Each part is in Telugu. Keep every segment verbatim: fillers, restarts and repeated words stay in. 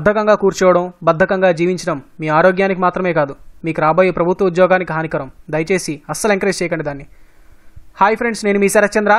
బద్ధకంగా కూర్చోవడం, బద్ధకంగా జీవించడం మీ ఆరోగ్యానికి మాత్రమే కాదు, మీకు రాబోయే ప్రభుత్వ ఉద్యోగానికి హానికరం. దయచేసి అస్సలు ఎంకరేజ్ చేయకండి దాన్ని. హాయ్ ఫ్రెండ్స్, నేను మీ శరత్చంద్ర.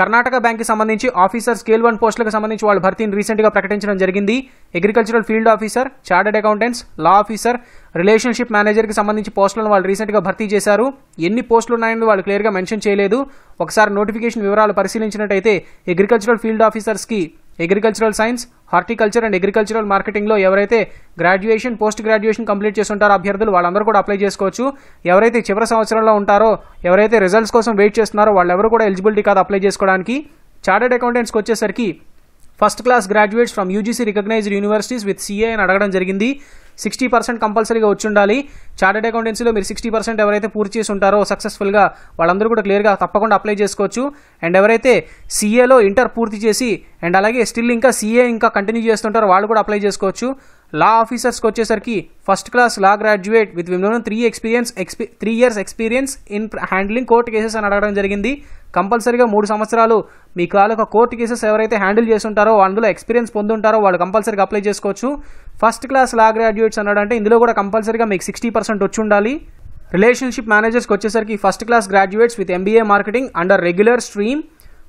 కర్ణాటక బ్యాంక్కి సంబంధించి ఆఫీసర్ స్కేల్ వన్ పోస్టులకు సంబంధించి వాళ్ళ భర్తీని రీసెంట్గా ప్రకటించడం జరిగింది. Agricultural field officer, chartered accountants, law officer, relationship మేనేజర్కి సంబంధించి పోస్టులను వాళ్ళు రీసెంట్గా భర్తీ చేశారు. ఎన్ని పోస్టులు ఉన్నాయని వాళ్ళు క్లియర్గా మెన్షన్ చేయలేదు. ఒకసారి నోటిఫికేషన్ వివరాలు పరిశీలించినట్టయితే అగ్రికల్చరల్ ఫీల్డ్ ఆఫీసర్స్కి agricultural science, horticulture and agricultural మార్కెటింగ్లో ఎవరైతే గ్రాడ్యుయేషన్, పోస్ట్ గ్రాడ్యుయేషన్ కంప్లీట్ చేస్తుంటారో అభ్యర్థులు వాళ్ళందరూ కూడా అప్లై చేసుకోవచ్చు. ఎవరైతే చివరి సంవత్సరంలో ఉంటారో, ఎవరైతే రిజల్ట్స్ కోసం వెయిట్ చేస్తున్నారో వాళ్ళెవరు కూడా ఎలిజిబిలిటీ కాదు అప్లై చేసుకోవడానికి. చార్టర్డ్ అకౌంటెంట్స్కి వచ్చేసరికి first class graduates from UGC recognised universities with CA అని అడగడం జరిగింది. సిక్స్టీ పర్సెంట్ కంపల్సరీగా వచ్చి ఉండాలి. చార్టర్డ్ అకౌంటెన్సీలో మీరు సిక్స్టీ పర్సెంట్ ఎవరైతే పూర్తి చేసి ఉంటారో సక్సెస్ఫుల్గా వాళ్ళందరూ కూడా క్లియర్గా తప్పకుండా అప్లై చేసుకోవచ్చు. అండ్ ఎవరైతే సిఏలో ఇంటర్ పూర్తి చేసి అండ్ అలాగే స్టిల్ ఇంకా సిఏ ఇంకా కంటిన్యూ చేస్తుంటారో వాళ్ళు కూడా అప్లై చేసుకోవచ్చు. లా ఆఫీసర్స్కి వచ్చేసరికి first class law graduate with minimum three experience XP three years experience in handling court cases అని అడగడం జరిగింది. కంపల్సరీగా మూడు సంవత్సరాలు మీ కాలక కోర్టు కేసెస్ ఎవరైతే హ్యాండిల్ చేస్తుంటారో అందులో ఎక్స్పీరియన్స్ పొందుంటారో వాళ్ళు కంపల్సరీగా అప్లై చేసుకోవచ్చు. ఫస్ట్ క్లాస్ లా గ్రాడ్యుయేట్స్ అన్నాడంటే ఇందులో కూడా కంపల్సరీగా మీకు సిక్స్టీ పర్సెంట్ వచ్చి ఉండాలి. రిలేషన్షిప్ మేనేజర్స్కి వచ్చేసరికి first class graduates with MBA marketing under regular stream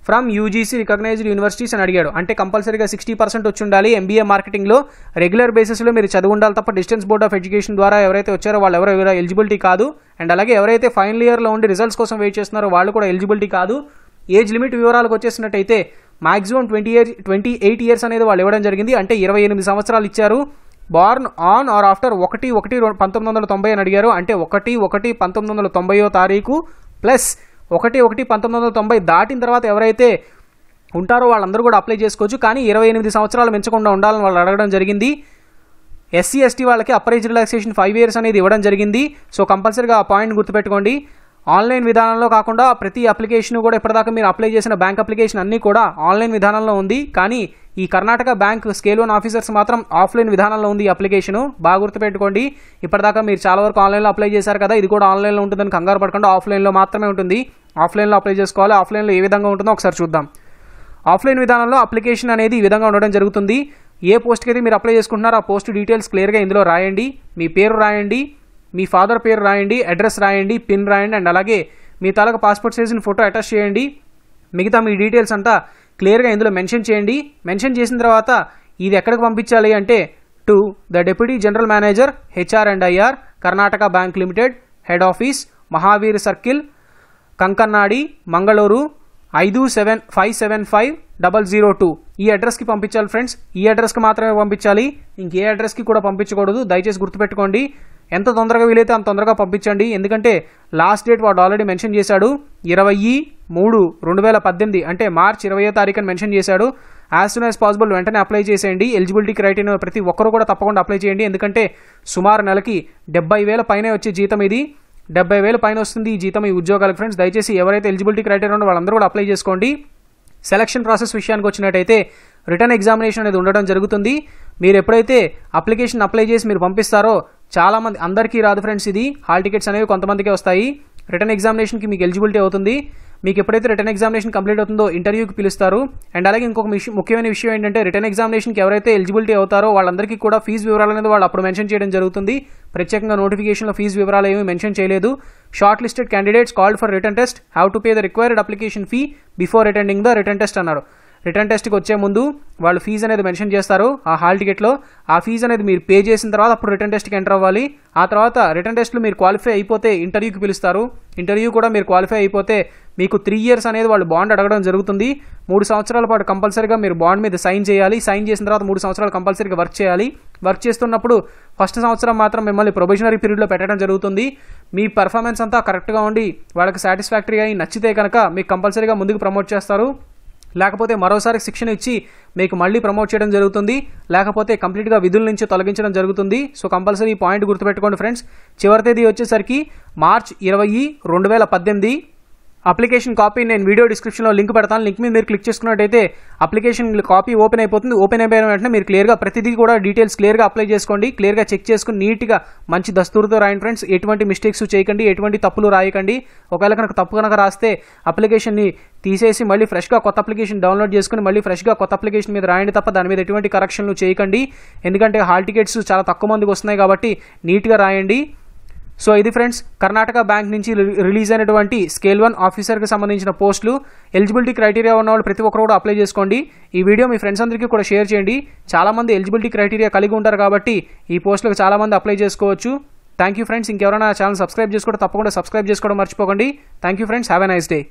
from UGC recognised universities అని అడిగాడు. అంటే కంపల్సరీగా సిక్స్టీ పర్సెంట్ వచ్చి ఉండాలి. ఎంబీఏ మార్కెటింగ్లో రెగ్యులర్ బేసిస్లో మీరు చదువు ఉండాలి తప్ప డిస్టెన్స్ బోర్డ్ ఆఫ్ ఎడ్యుకేషన్ ద్వారా ఎవరైతే వచ్చారో వాళ్ళు ఎవరు ఎలిజిబిలిటీ కాదు. అండ్ అలాగే ఎవరైతే ఫైనల్ ఇయర్లో ఉండి రిజల్ట్స్ కోసం వెయిట్ చేస్తున్నారో వాళ్ళు కూడా ఎలిజిబిలిటీ కాదు. ఏజ్ లిమిట్ వివరాలకు వచ్చేసినట్టయితే maximum twenty year twenty eight years అనేది వాళ్ళు ఇవ్వడం జరిగింది. అంటే ఇరవై ఎనిమిది సంవత్సరాలు ఇచ్చారు. బార్న్ ఆన్ ఆర్ ఆఫ్టర్ ఒకటి ఒకటి పంతొమ్మిది వందల తొంభై అని అడిగారు. అంటే ఒకటి ఒకటి పంతొమ్మిది వందల తొంభైయో తారీఖు ప్లస్ ఒకటి ఒకటి పంతొమ్మిది వందల తొంభై దాటిన తర్వాత ఎవరైతే ఉంటారో వాళ్ళందరూ కూడా అప్లై చేసుకోవచ్చు. కానీ ఇరవై ఎనిమిది సంవత్సరాలు మించకుండా ఉండాలని వాళ్ళు అడగడం జరిగింది. ఎస్సీ ఎస్టీ వాళ్ళకి అప్రైజ్ రిలాక్సేషన్ ఫైవ్ ఇయర్స్ అనేది ఇవ్వడం జరిగింది. సో కంపల్సరీగా ఆ పాయింట్ గుర్తుపెట్టుకోండి. ఆన్లైన్ విధానంలో కాకుండా ప్రతి అప్లికేషన్ కూడా ఇప్పటిదాకా మీరు అప్లై చేసిన బ్యాంక్ అప్లికేషన్ అన్నీ కూడా ఆన్లైన్ విధానంలో ఉంది. కానీ ఈ Karnataka bank scale one officers మాత్రం ఆఫ్లైన్ విధానంలో ఉంది అప్లికేషను. బాగా గుర్తుపెట్టుకోండి. ఇప్పటిదాకా మీరు చాలా వరకు ఆన్లైన్లో అప్లై చేశారు కదా, ఇది కూడా ఆన్లైన్లో ఉంటుందని కంగారు పడకుండా ఆఫ్లైన్లో మాత్రమే ఉంటుంది. ఆఫ్లైన్లో అప్లై చేసుకోవాలి. ఆఫ్లైన్లో ఏ విధంగా ఉంటుందో ఒకసారి చూద్దాం. ఆఫ్లైన్ విధానంలో అప్లికేషన్ అనేది ఈ విధంగా ఉండడం జరుగుతుంది. ఏ పోస్ట్కి అయితే మీరు అప్లై చేసుకుంటున్నారో ఆ పోస్ట్ డీటెయిల్స్ క్లియర్గా ఇందులో రాయండి. మీ పేరు రాయండి, మీ ఫాదర్ పేరు రాయండి, అడ్రస్ రాయండి, పిన్ రాయండి, అండ్ అలాగే మీ తాలూకా పాస్పోర్ట్ సైజ్ని ఫోటో అటాచ్ చేయండి. మిగతా మీ డీటెయిల్స్ అంతా క్లియర్గా ఇందులో మెన్షన్ చేయండి. మెన్షన్ చేసిన తర్వాత ఇది ఎక్కడికి పంపించాలి అంటే to the deputy general manager HR and IR Karnataka bank limited, head office Mahaveer circle, Kankanadi, Mangaluru ఐదు seven five seven five double zero two ఈ అడ్రస్కి పంపించాలి ఫ్రెండ్స్. ఈ అడ్రస్కి మాత్రమే పంపించాలి, ఇంకే అడ్రస్కి కూడా పంపించకూడదు. దయచేసి గుర్తుపెట్టుకోండి. ఎంత తొందరగా వీలైతే అంత తొందరగా పంపించండి. ఎందుకంటే లాస్ట్ డేట్ వాడు ఆల్రెడీ మెన్షన్ చేశాడు ఇరవై మూడు రెండు వేల పద్దెనిమిది అంటే మార్చ్ ఇరవయో తారీఖుని మెన్షన్ చేశాడు. యాజ్ సూన్ యాజ్ పాసిబుల్ వెంటనే అప్లై చేసేయండి. ఎలిజిబిలిటీ క్రైటీరియా ప్రతి ఒక్కరు కూడా తప్పకుండా అప్లై చేయండి. ఎందుకంటే సుమారు నెలకి డెబ్బై వేల పైన వచ్చే జీతం ఇది. డెబ్బై వేల పైన వస్తుంది ఈ జీతం ఈ ఉద్యోగాలకు ఫ్రెండ్స్. దయచేసి ఎవరైతే ఎలిజిబిలిటీ క్రైటీరియా ఉందో వాళ్ళందరూ కూడా అప్లై చేసుకోండి. సెలక్షన్ ప్రాసెస్ విషయానికి వచ్చినట్టయితే రిటర్న్ ఎగ్జామినేషన్ అనేది ఉండడం జరుగుతుంది. మీరు ఎప్పుడైతే అప్లికేషన్ అప్లై చేసి మీరు పంపిస్తారో చాలామంది, అందరికీ రాదు ఫ్రెండ్స్ ఇది, హాల్ టికెట్స్ అనేవి కొంతమందికే వస్తాయి. రిటర్న్ ఎగ్జామినేషన్కి మీకు ఎలిజిబిలిటీ అవుతుంది. మీకు ఎప్పుడైతే రిటర్న్ ఎగ్జామినేషన్ కంప్లీట్ అవుతుందో ఇంటర్వ్యూకి పిలుస్తారు. అండ్ అలాగే ఇంకొక ముఖ్యమైన విషయం ఏంటంటే రిటర్న్ ఎగ్జామినేషన్కి ఎవరైతే ఎలిజిబిలిటీ అవుతారో వాళ్ళందరికీ కూడా ఫీజు వివరాలు అనేది వాళ్ళు అప్పుడు మెన్షన్ చేయడం జరుగుతుంది. ప్రత్యేకంగా నోటిఫికేషన్లో ఫీజు వివరాలు ఏమీ మెన్షన్ చేయలేదు. Short listed candidates called for written test have to pay the required application fee before attending the written test అన్నారు. రిటర్న్ టెస్ట్కి వచ్చే ముందు వాళ్ళు ఫీజు అనేది మెన్షన్ చేస్తారు ఆ హాల్ టికెట్లో. ఆ ఫీజు అనేది మీరు పే చేసిన తర్వాత అప్పుడు రిటర్న్ టెస్ట్కి ఎంటర్ అవ్వాలి. ఆ తర్వాత రిటర్న్ టెస్ట్లో మీరు క్వాలిఫై అయిపోతే ఇంటర్వ్యూకి పిలుస్తారు. ఇంటర్వ్యూ కూడా మీరు క్వాలిఫై అయిపోతే మీకు త్రీ ఇయర్స్ అనేది వాళ్ళు బాండ్ అడగడం జరుగుతుంది. మూడు సంవత్సరాల పాటు కంపల్సరీగా మీరు బాండ్ మీద సైన్ చేయాలి. సైన్ చేసిన తర్వాత మూడు సంవత్సరాలు కంపల్సరీగా వర్క్ చేయాలి. వర్క్ చేస్తున్నప్పుడు ఫస్ట్ సంవత్సరం మాత్రం మిమ్మల్ని ప్రొబేషనరీ పీరియడ్లో పెట్టడం జరుగుతుంది. మీ పర్ఫార్మెన్స్ అంతా కరెక్ట్గా ఉండి వాళ్ళకి సాటిస్ఫాక్టరీగా అయి నచ్చితే కనుక మీకు కంపల్సరీగా ముందుకు ప్రమోట్ చేస్తారు. లేకపోతే మరోసారి శిక్షణ ఇచ్చి మీకు మళ్ళీ ప్రమోట్ చేయడం జరుగుతుంది. లేకపోతే కంప్లీట్గా విధుల నుంచి తొలగించడం జరుగుతుంది. సో కంపల్సరీ ఈ పాయింట్ గుర్తుపెట్టుకోండి ఫ్రెండ్స్. చివరి తేదీ వచ్చేసరికి మార్చ్ ఇరవై రెండు వేల పద్దెనిమిది. అప్లికేషన్ కాపీ నేను వీడియో డిస్క్రిప్షన్లో లింక్ పెడతాను. లింక్ మీద మీరు క్లిక్ చేసుకున్నట్టయితే అప్లికేషన్ కాపీ ఓపెన్ అయిపోతుంది. ఓపెన్ అయిపోయిన వెంటనే మీరు క్లియర్గా ప్రతిదీ కూడా డీటెయిల్స్ క్లియర్గా అప్లై చేసుకోండి. క్లియర్గా చెక్ చేసుకుని నీట్గా మంచి దస్తూరుతో రాయండి ఫ్రెండ్స్. ఎటువంటి మిస్టేక్స్ చేయకండి, ఎటువంటి తప్పులు రాయకండి. ఒకవేళ కనుక తప్పు కనుక రాస్తే అప్లికేషన్ని తీసేసి మళ్ళీ ఫ్రెష్గా కొత్త అప్లికేషన్ డౌన్లోడ్ చేసుకుని మళ్ళీ ఫ్రెష్గా కొత్త అప్లికేషన్ మీద రాయండి తప్ప దాని మీద ఎటువంటి కరెక్షన్లు చేయకండి. ఎందుకంటే హాల్ టికెట్స్ చాలా తక్కువ మందికి వస్తున్నాయి కాబట్టి నీట్గా రాయండి. సో ఇది ఫ్రెండ్స్ కర్ణాటక బ్యాంక్ నుంచి రిలీజ్ అయినటువంటి స్కేల్ వన్ ఆఫీసర్కి సంబంధించిన పోస్టులు. ఎలిజిబిలిటీ క్రైటీరియా ఉన్నవాళ్ళు ప్రతి ఒక్కరు కూడా అప్లై చేసుకోండి. ఈ వీడియో మీ ఫ్రెండ్స్ అందరికీ కూడా షేర్ చేయండి. చాలామంది ఎలిజిబిలిటీ క్రైటీరియా కలిగి ఉంటారు కాబట్టి ఈ పోస్టులకు చాలామంది అప్లై చేసుకోవచ్చు. Thank you friends. ఇంకెవరైనా ఛానల్ సబ్స్క్రైబ్ చేసుకోవడం తప్పకుండా సబ్స్క్రైబ్ చేసుకోవడం మర్చిపోకండి. Thank you friends. Have a nice day.